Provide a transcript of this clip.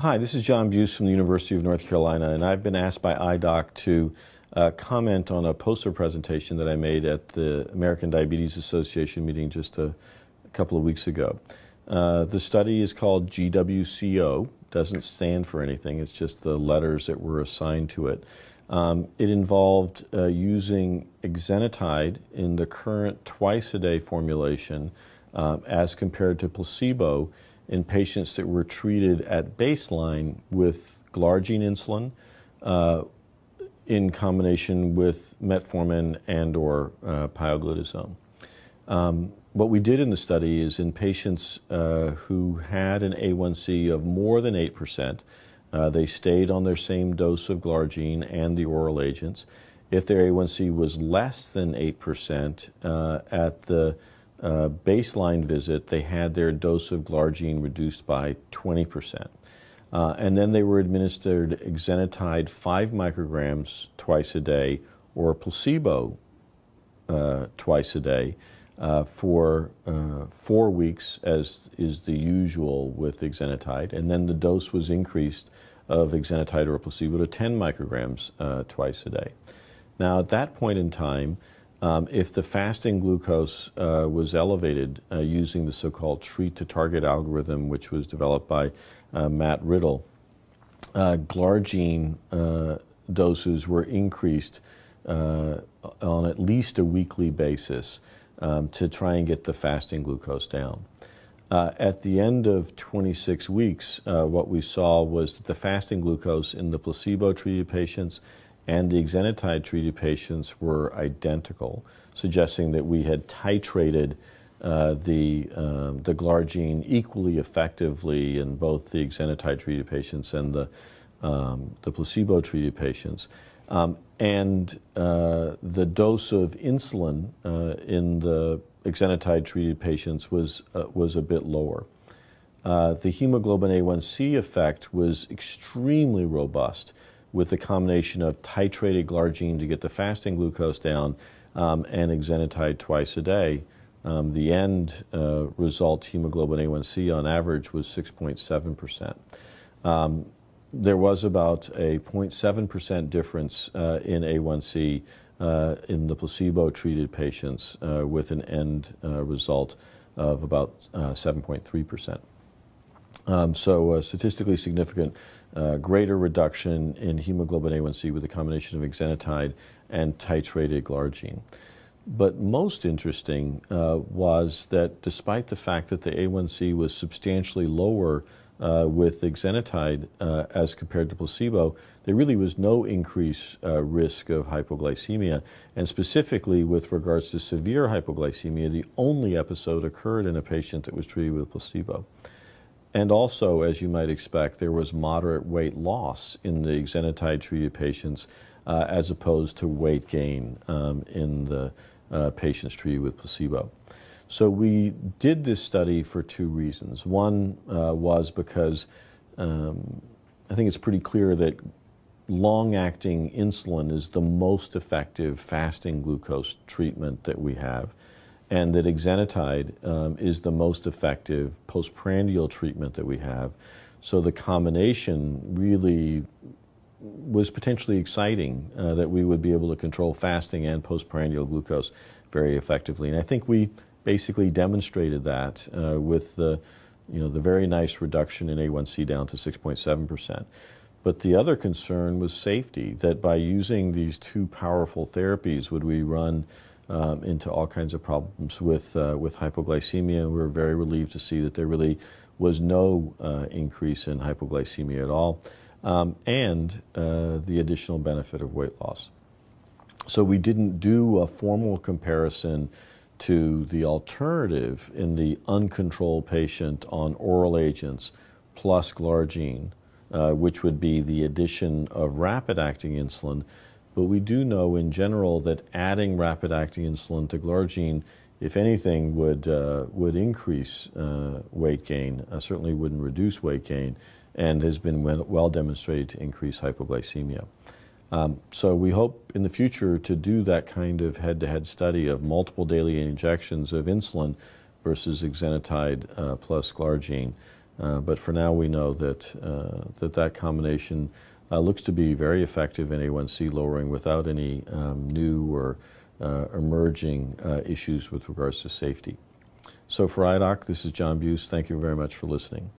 Hi, this is John Buse from the University of North Carolina, and I've been asked by IDOC to comment on a poster presentation that I made at the American Diabetes Association meeting just a couple of weeks ago. The study is called GWCO. Doesn't stand for anything, it's just the letters that were assigned to it. It involved using exenatide in the current twice-a-day formulation as compared to placebo in patients that were treated at baseline with glargine insulin in combination with metformin and or pioglitazone. What we did in the study is in patients who had an A1C of more than 8%, they stayed on their same dose of glargine and the oral agents. If their A1C was less than 8% at the baseline visit, they had their dose of glargine reduced by 20%. And then they were administered exenatide 5 micrograms twice a day or placebo twice a day for 4 weeks, as is the usual with exenatide. And then the dose was increased of exenatide or placebo to 10 micrograms twice a day. Now, at that point in time, if the fasting glucose was elevated using the so-called treat-to-target algorithm, which was developed by Matt Riddle, glargine doses were increased on at least a weekly basis to try and get the fasting glucose down. At the end of 26 weeks, what we saw was that the fasting glucose in the placebo-treated patients and the exenatide-treated patients were identical, suggesting that we had titrated the glargine equally effectively in both the exenatide-treated patients and the placebo-treated patients. The dose of insulin in the exenatide-treated patients was a bit lower. The hemoglobin A1C effect was extremely robust, with the combination of titrated glargine to get the fasting glucose down and exenatide twice a day. The end result hemoglobin A1C on average was 6.7%. There was about a 0.7% difference in A1C in the placebo-treated patients with an end result of about 7.3%. So a statistically significant greater reduction in hemoglobin A1C with a combination of exenatide and titrated glargine. But most interesting was that despite the fact that the A1C was substantially lower with exenatide as compared to placebo, there really was no increased risk of hypoglycemia. And specifically with regards to severe hypoglycemia, the only episode occurred in a patient that was treated with placebo. And also, as you might expect, there was moderate weight loss in the exenatide-treated patients as opposed to weight gain in the patients treated with placebo. So we did this study for 2 reasons. One was because I think it's pretty clear that long-acting insulin is the most effective fasting glucose treatment that we have, and that exenatide is the most effective postprandial treatment that we have. So the combination really was potentially exciting that we would be able to control fasting and postprandial glucose very effectively. And I think we basically demonstrated that with the very nice reduction in A1C down to 6.7%. But the other concern was safety, that by using these 2 powerful therapies would we run into all kinds of problems with hypoglycemia. We were very relieved to see that there really was no increase in hypoglycemia at all, and the additional benefit of weight loss. So we didn't do a formal comparison to the alternative in the uncontrolled patient on oral agents plus glargine, which would be the addition of rapid-acting insulin. But we do know in general that adding rapid-acting insulin to glargine, if anything, would increase weight gain, certainly wouldn't reduce weight gain, and has been well demonstrated to increase hypoglycemia. So we hope in the future to do that kind of head-to-head study of multiple daily injections of insulin versus exenatide plus glargine But for now, we know that that combination looks to be very effective in A1C lowering without any new or emerging issues with regards to safety. So for IDOC, this is John Buse. Thank you very much for listening.